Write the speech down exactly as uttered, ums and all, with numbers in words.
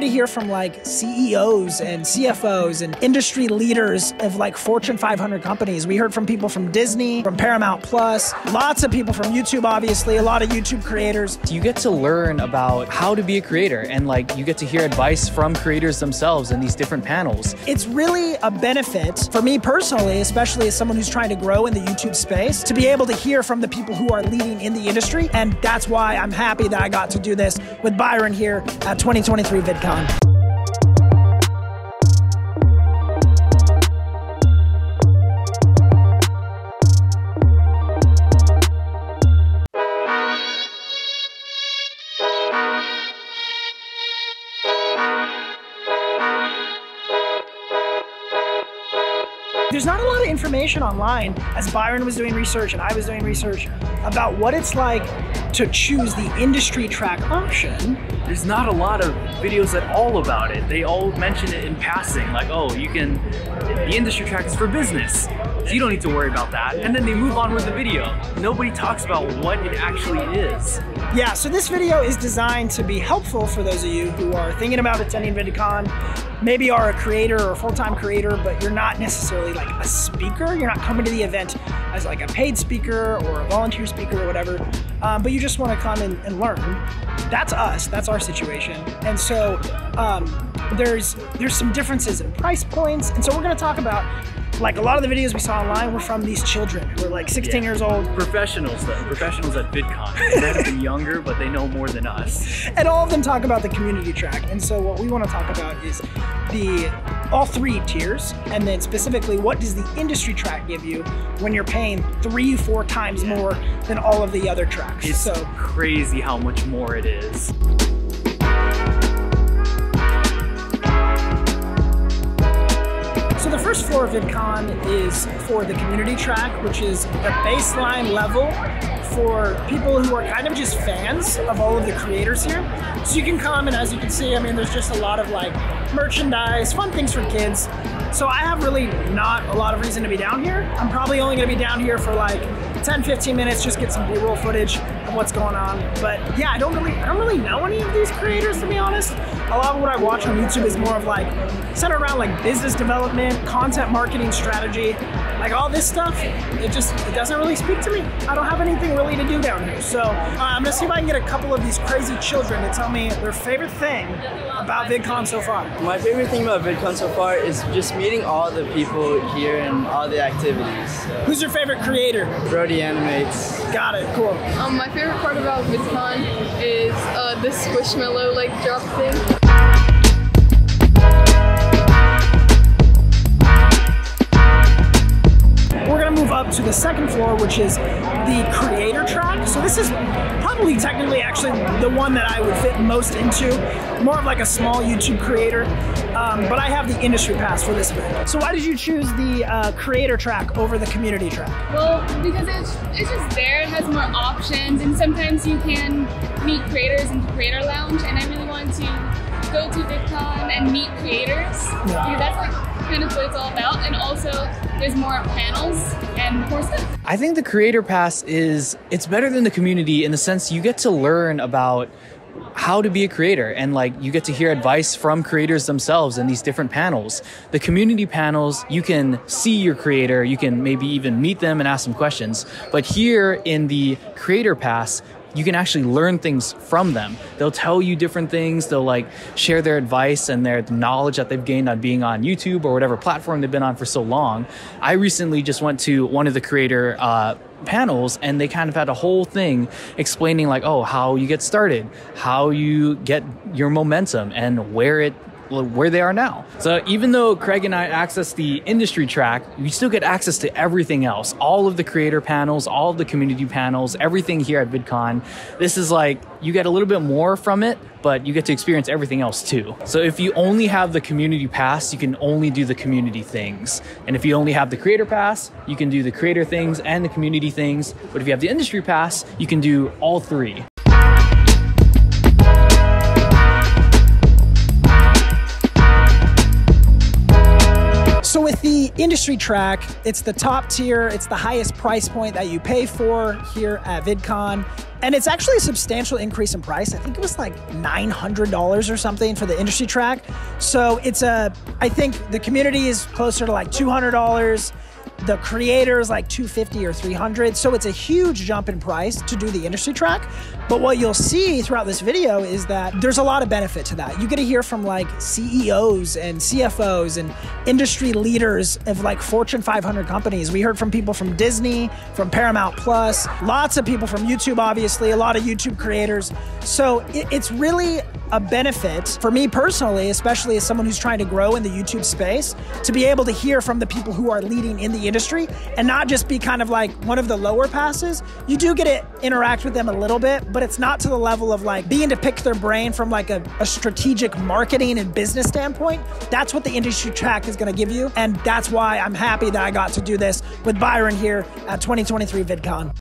get to hear from like C E Os and C F Os and industry leaders of like Fortune five hundred companies. We heard from people from Disney, from Paramount Plus, lots of people from YouTube, obviously, a lot of YouTube creators. You get to learn about how to be a creator, and like you get to hear advice from creators themselves in these different panels. It's really a benefit for me personally, especially as someone who's trying to grow in the YouTube space, to be able to hear from the people who are leading in the industry. And that's why I'm happy that I got to do this with Byron here at twenty twenty-three VidCon. There's not a lot of information online, as Byron was doing research and I was doing research, about what it's like to choose the industry track option. There's not a lot of videos at all about it. They all mention it in passing, like, oh, you can, the industry track is for business, so you don't need to worry about that. And then they move on with the video. Nobody talks about what it actually is. Yeah, so this video is designed to be helpful for those of you who are thinking about attending VidCon, maybe are a creator or a full-time creator, but you're not necessarily like a speaker. You're not coming to the event as like a paid speaker or a volunteer speaker or whatever, um, but you just want to come and, and learn. That's us, that's our situation. And so um, there's, there's some differences in price points. And so we're gonna talk about, like, a lot of the videos we saw online were from these children who are like sixteen yeah. years old. Professionals though, professionals at VidCon. They're the younger, but they know more than us. And all of them talk about the community track. And so what we want to talk about is the all three tiers, and then specifically, what does the industry track give you when you're paying three, four times yeah. more than all of the other tracks? It's so crazy how much more it is. So the first floor of VidCon is for the community track, which is the baseline level for people who are kind of just fans of all of the creators here. So you can come, and as you can see, I mean, there's just a lot of like merchandise, fun things for kids. So I have really not a lot of reason to be down here. I'm probably only gonna be down here for like ten, fifteen minutes, just get some B-roll footage of what's going on. But yeah, I don't really, I don't really know any of these creators, to be honest. A lot of what I watch on YouTube is more of like, centered around like business development, content marketing strategy, like all this stuff. It just, it doesn't really speak to me. I don't have anything really to do down here. So uh, I'm gonna see if I can get a couple of these crazy children to tell me their favorite thing about VidCon so far. My favorite thing about VidCon so far is just meeting all the people here and all the activities. So. Who's your favorite creator? Brody Animates. Got it, cool. Um, my favorite part about VidCon is uh, this squishmallow like drop thing. Up to the second floor, which is the creator track. So this is probably technically actually the one that I would fit most into, more of like a small YouTube creator, um, but I have the industry pass for this event. So why did you choose the uh, creator track over the community track? Well, because it's, it's just there, it has more options, and sometimes you can meet creators in the creator lounge, and I really want to go to VidCon and meet creators. Yeah. Because that's like kind of what it's all about, and also there's more panels and more stuff. I think the Creator Pass is, it's better than the community in the sense you get to learn about how to be a creator, and like you get to hear advice from creators themselves in these different panels. The community panels, you can see your creator, you can maybe even meet them and ask them questions. But here in the Creator Pass, you can actually learn things from them. They'll tell you different things. They'll like share their advice and their knowledge that they've gained on being on YouTube or whatever platform they've been on for so long. I recently just went to one of the creator uh, panels, and they kind of had a whole thing explaining like, oh, how you get started, how you get your momentum, and where it where they are now. So even though Craig and I access the industry track, we still get access to everything else. All of the creator panels, all of the community panels, everything here at VidCon. This is like, you get a little bit more from it, but you get to experience everything else too. So if you only have the community pass, you can only do the community things. And if you only have the creator pass, you can do the creator things and the community things. But if you have the industry pass, you can do all three. So with the industry track. It's the top tier. It's the highest price point that you pay for here at VidCon. And it's actually a substantial increase in price. I think it was like nine hundred dollars or something for the industry track. So it's a, I think the community is closer to like two hundred dollars. The creators like two fifty or three hundred. So it's a huge jump in price to do the industry track. But what you'll see throughout this video is that there's a lot of benefit to that. You get to hear from like C E Os and C F Os and industry leaders of like Fortune five hundred companies. We heard from people from Disney, from Paramount Plus, lots of people from YouTube, obviously, a lot of YouTube creators. So it's really a benefit for me personally, especially as someone who's trying to grow in the YouTube space, to be able to hear from the people who are leading in the industry and not just be kind of like one of the lower passes. You do get to interact with them a little bit, but it's not to the level of like being to pick their brain from like a, a strategic marketing and business standpoint. That's what the industry track is going to give you. And that's why I'm happy that I got to do this with Byron here at twenty twenty-three VidCon.